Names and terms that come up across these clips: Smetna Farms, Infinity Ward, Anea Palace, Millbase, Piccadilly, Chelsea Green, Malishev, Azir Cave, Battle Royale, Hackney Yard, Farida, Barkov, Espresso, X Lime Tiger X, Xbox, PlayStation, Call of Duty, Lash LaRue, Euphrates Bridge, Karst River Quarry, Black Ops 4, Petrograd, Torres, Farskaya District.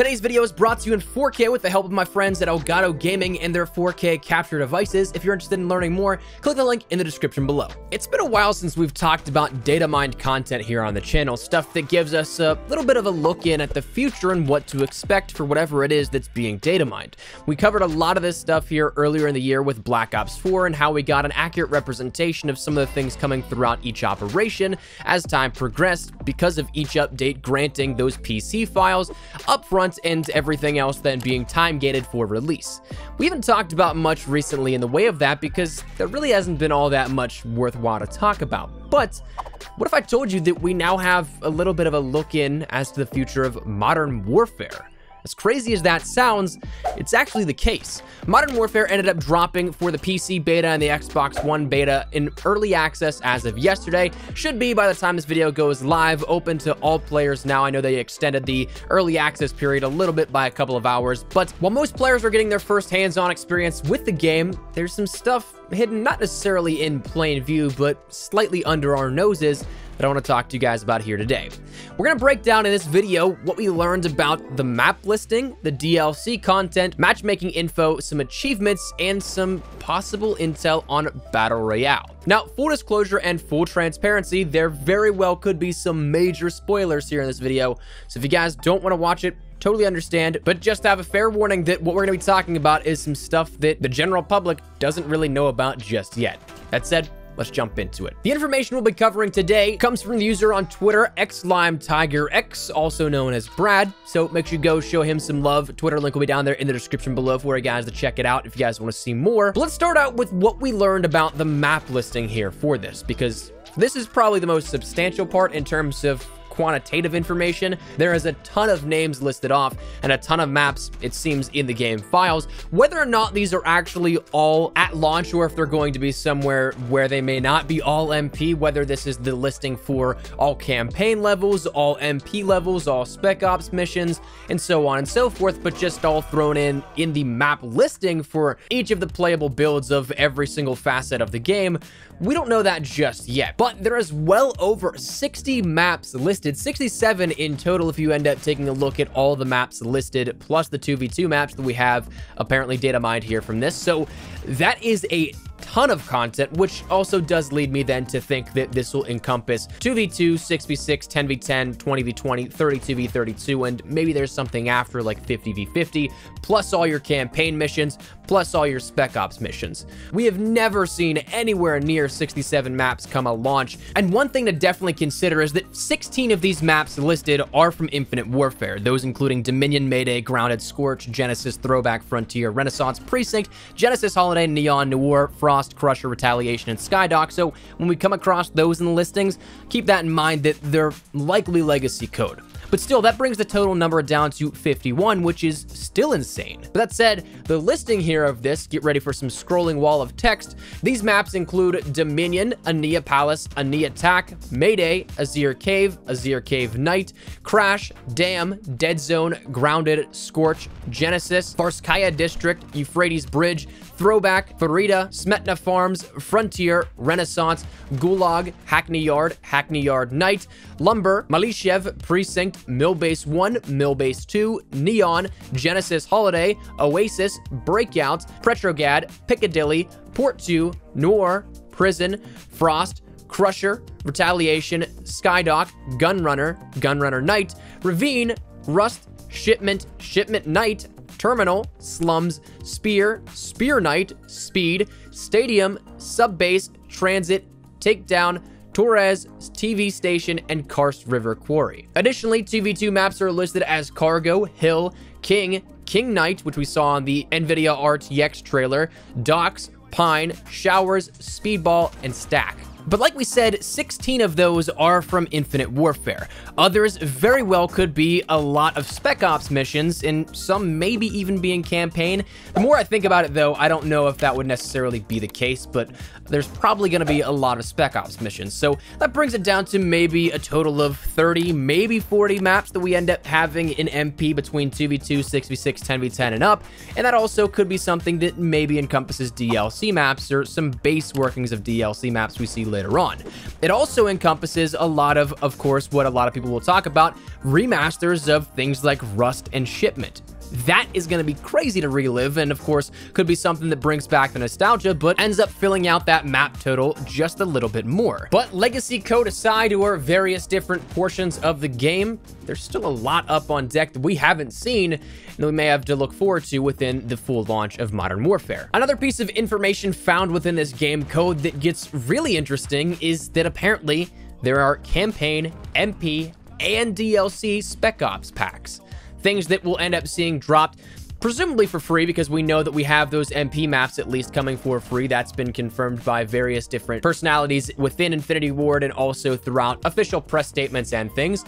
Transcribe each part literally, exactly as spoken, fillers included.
Today's video is brought to you in four K with the help of my friends at Elgato Gaming and their four K capture devices. If you're interested in learning more, click the link in the description below. It's been a while since we've talked about data mined content here on the channel, stuff that gives us a little bit of a look in at the future and what to expect for whatever it is that's being data mined. We covered a lot of this stuff here earlier in the year with Black Ops four and how we got an accurate representation of some of the things coming throughout each operation as time progressed because of each update granting those P C files up front and everything else then being time gated for release. We haven't talked about much recently in the way of that because there really hasn't been all that much worthwhile to talk about. But what if I told you that we now have a little bit of a look in as to the future of Modern Warfare? As crazy as that sounds, it's actually the case. Modern Warfare ended up dropping for the P C beta and the Xbox One beta in early access as of yesterday. Should be, by the time this video goes live, open to all players now. I know they extended the early access period a little bit by a couple of hours, but while most players are getting their first hands-on experience with the game, there's some stuff hidden, not necessarily in plain view, but slightly under our noses that I want to talk to you guys about here today. We're going to break down in this video what we learned about the map listing, the D L C content, matchmaking info, some achievements, and some possible intel on Battle Royale. Now, full disclosure and full transparency, there very well could be some major spoilers here in this video, so if you guys don't want to watch it, totally understand, but just have a fair warning that what we're going to be talking about is some stuff that the general public doesn't really know about just yet. That said, let's jump into it. The information we'll be covering today comes from the user on Twitter, X Lime Tiger X, also known as Brad. So make sure you go show him some love. Twitter link will be down there in the description below for you guys to check it out if you guys want to see more. But let's start out with what we learned about the map listing here for this, because this is probably the most substantial part in terms of quantitative information. There is a ton of names listed off and a ton of maps, it seems, in the game files. Whether or not these are actually all at launch or if they're going to be somewhere where they may not be all M P, whether this is the listing for all campaign levels, all M P levels, all Spec Ops missions, and so on and so forth, but just all thrown in in the map listing for each of the playable builds of every single facet of the game, we don't know that just yet. But there is well over sixty maps listed, sixty-seven in total if you end up taking a look at all the maps listed plus the two v two maps that we have apparently data mined here from this. So that is a ton of content, which also does lead me then to think that this will encompass two v two, six v six, ten v ten, twenty v twenty, thirty-two v thirty-two, and maybe there's something after like fifty v fifty, plus all your campaign missions, plus all your Spec Ops missions. We have never seen anywhere near sixty-seven maps come a launch, and one thing to definitely consider is that sixteen of these maps listed are from Infinite Warfare, those including Dominion, Mayday, Grounded, Scorch, Genesis, Throwback, Frontier, Renaissance, Precinct, Genesis, Holiday, Neon, Noir, Frost, Crusher, Retaliation, and Skydock. So when we come across those in the listings, keep that in mind that they're likely legacy code. But still, that brings the total number down to fifty-one, which is still insane. But that said, the listing here of this, get ready for some scrolling wall of text. These maps include Dominion, Anea Palace, Anea Attack, Mayday, Azir Cave, Azir Cave Night, Crash, Dam, Dead Zone, Grounded, Scorch, Genesis, Farskaya District, Euphrates Bridge, Throwback, Farida, Smetna Farms, Frontier, Renaissance, Gulag, Hackney Yard, Hackney Yard Night, Lumber, Malishev, Precinct, Millbase one, Millbase two, Neon, Genesis Holiday, Oasis, Breakout, Petrograd, Piccadilly, Port two, Noir, Prison, Frost, Crusher, Retaliation, Skydock, Gunrunner, Gunrunner Night, Ravine, Rust, Shipment, Shipment Night, Terminal, Slums, Spear, Spear Night, Speed, Stadium, Subbase, Transit, Takedown, Torres, T V Station, and Karst River Quarry. Additionally, two v two maps are listed as Cargo, Hill, King, King Knight, which we saw on the Nvidia R T X trailer, Docks, Pine, Showers, Speedball, and Stack. But like we said, sixteen of those are from Infinite Warfare. Others very well could be a lot of Spec Ops missions, and some maybe even being campaign. The more I think about it, though, I don't know if that would necessarily be the case, but there's probably going to be a lot of Spec Ops missions. So that brings it down to maybe a total of thirty, maybe forty maps that we end up having in M P between two v two, six v six, ten v ten, and up. And that also could be something that maybe encompasses D L C maps or some base workings of D L C maps we see later later on. It also encompasses a lot of, of course, what a lot of people will talk about, remasters of things like Rust and Shipment. That is going to be crazy to relive, and of course could be something that brings back the nostalgia but ends up filling out that map total just a little bit more. But legacy code aside, or various different portions of the game, there's still a lot up on deck that we haven't seen and that we may have to look forward to within the full launch of Modern Warfare. Another piece of information found within this game code that gets really interesting is that apparently there are campaign, M P, and D L C Spec Ops packs. Things that we'll end up seeing dropped, presumably for free, because we know that we have those M P maps at least coming for free. That's been confirmed by various different personalities within Infinity Ward and also throughout official press statements and things.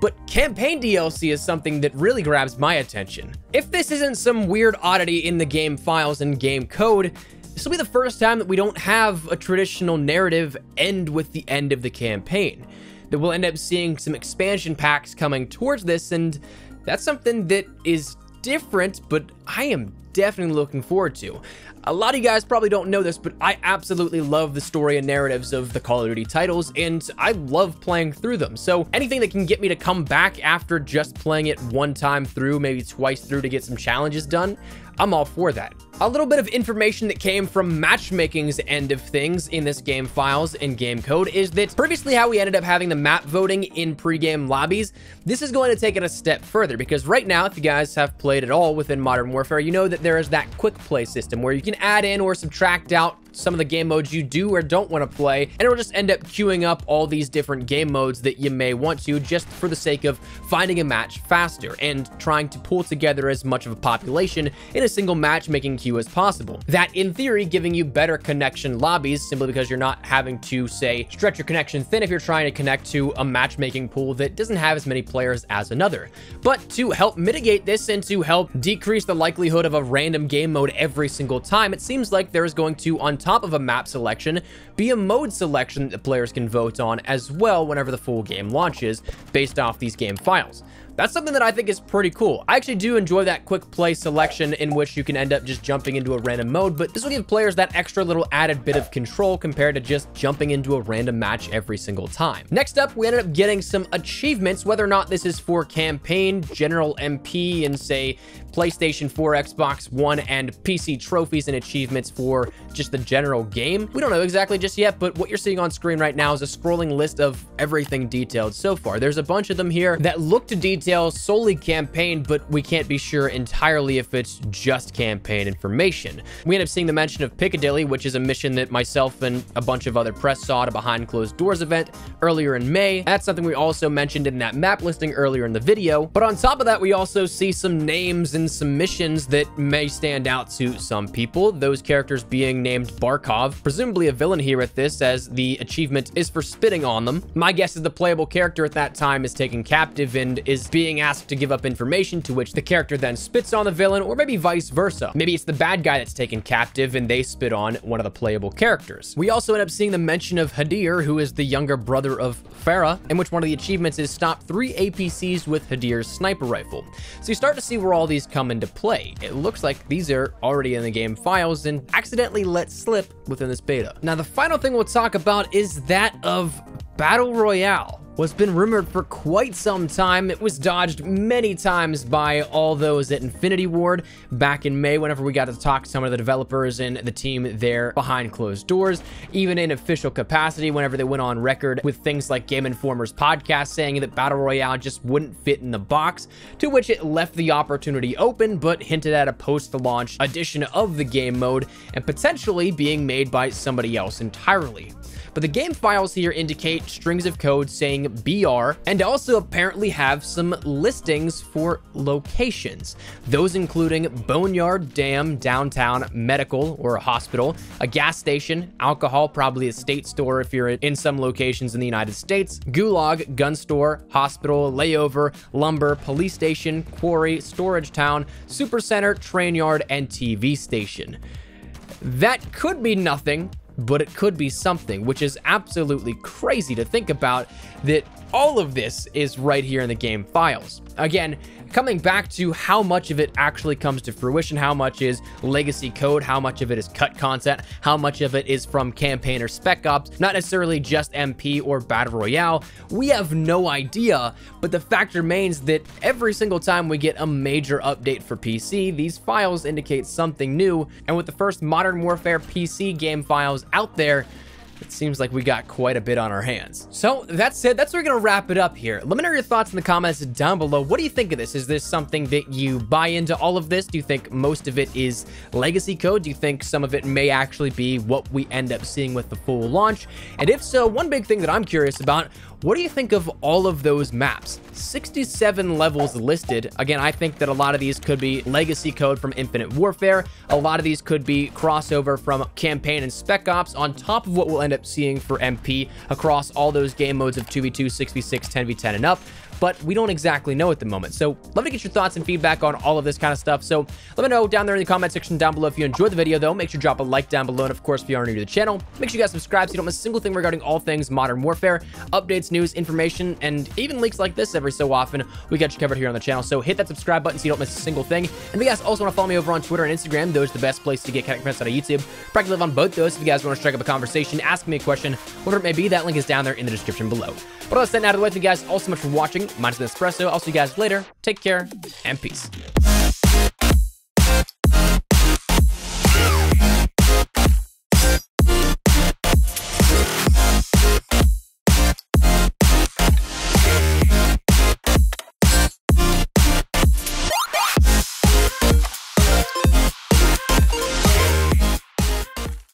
But campaign D L C is something that really grabs my attention. If this isn't some weird oddity in the game files and game code, this will be the first time that we don't have a traditional narrative end with the end of the campaign. That we'll end up seeing some expansion packs coming towards this, and that's something that is different, but I am definitely looking forward to. A lot of you guys probably don't know this, but I absolutely love the story and narratives of the Call of Duty titles, and I love playing through them. So anything that can get me to come back after just playing it one time through, maybe twice through to get some challenges done, I'm all for that. A little bit of information that came from matchmaking's end of things in this game files and game code is that previously how we ended up having the map voting in pre-game lobbies, this is going to take it a step further, because right now, if you guys have played at all within Modern Warfare, you know that there is that quick play system where you can add in or subtract out some of the game modes you do or don't want to play, and it'll just end up queuing up all these different game modes that you may want to, just for the sake of finding a match faster and trying to pull together as much of a population in a single matchmaking queue as possible. That, in theory, giving you better connection lobbies, simply because you're not having to, say, stretch your connection thin if you're trying to connect to a matchmaking pool that doesn't have as many players as another. But to help mitigate this and to help decrease the likelihood of a random game mode every single time, it seems like there's going to, on top of a map selection, be a mode selection that players can vote on as well whenever the full game launches based off these game files. That's something that I think is pretty cool. I actually do enjoy that quick play selection in which you can end up just jumping into a random mode, but this will give players that extra little added bit of control compared to just jumping into a random match every single time. Next up, we ended up getting some achievements, whether or not this is for campaign, general M P, and say PlayStation four, Xbox One, and P C trophies and achievements for just the general game. We don't know exactly just yet, but what you're seeing on screen right now is a scrolling list of everything detailed so far. There's a bunch of them here that look to detail solely campaign, but we can't be sure entirely if it's just campaign information. We end up seeing the mention of Piccadilly, which is a mission that myself and a bunch of other press saw at a behind closed doors event earlier in May. That's something we also mentioned in that map listing earlier in the video. But on top of that, we also see some names and some missions that may stand out to some people, those characters being named Barkov, presumably a villain here at this, as the achievement is for spitting on them. My guess is the playable character at that time is taken captive and is being asked to give up information, to which the character then spits on the villain, or maybe vice versa. Maybe it's the bad guy that's taken captive and they spit on one of the playable characters. We also end up seeing the mention of Hadir, who is the younger brother of Farah, in which one of the achievements is stop three A P Cs with Hadir's sniper rifle. So you start to see where all these come into play. It looks like these are already in the game files and accidentally let slip within this beta. Now, the final thing we'll talk about is that of Battle Royale. What's been rumored for quite some time. It was dodged many times by all those at Infinity Ward back in May, whenever we got to talk to some of the developers and the team there behind closed doors, even in official capacity, whenever they went on record with things like Game Informer's podcast saying that Battle Royale just wouldn't fit in the box, to which it left the opportunity open, but hinted at a post-launch edition of the game mode and potentially being made by somebody else entirely. But the game files here indicate strings of code saying B R, and also apparently have some listings for locations, those including Boneyard, Dam, Downtown, Medical or a hospital, a gas station, alcohol, probably a state store if you're in some locations in the United States, Gulag, gun store, hospital, layover, lumber, police station, quarry, storage town, supercenter, train yard, and T V station. That could be nothing, but it could be something, which is absolutely crazy to think about that all of this is right here in the game files. Again, coming back to how much of it actually comes to fruition, how much is legacy code, how much of it is cut content, how much of it is from campaign or spec ops, not necessarily just M P or Battle Royale, we have no idea, but the fact remains that every single time we get a major update for P C, these files indicate something new, and with the first Modern Warfare P C game files out there, it seems like we got quite a bit on our hands. So that's it. That's where we're going to wrap it up here. Let me know your thoughts in the comments down below. What do you think of this? Is this something that you buy into all of this? Do you think most of it is legacy code? Do you think some of it may actually be what we end up seeing with the full launch? And if so, one big thing that I'm curious about, what do you think of all of those maps? sixty-seven levels listed. Again, I think that a lot of these could be legacy code from Infinite Warfare. A lot of these could be crossover from campaign and spec ops on top of what we'll end up seeing for M P across all those game modes of two v two, six v six, ten v ten and up. But we don't exactly know at the moment. So love to get your thoughts and feedback on all of this kind of stuff. So let me know down there in the comment section down below if you enjoyed the video, though. Make sure you drop a like down below. And of course, if you are new to the channel, make sure you guys subscribe so you don't miss a single thing regarding all things Modern Warfare, updates, news, information, and even leaks like this every so often. We got you covered here on the channel. So hit that subscribe button so you don't miss a single thing. And if you guys also want to follow me over on Twitter and Instagram, those are the best place to get connected with us on YouTube. Practically live on both those. If you guys want to strike up a conversation, ask me a question, whatever it may be, that link is down there in the description below. But other than that, out of the way, thank you guys all so much for watching. Mine's been Espresso. I'll see you guys later. Take care and peace.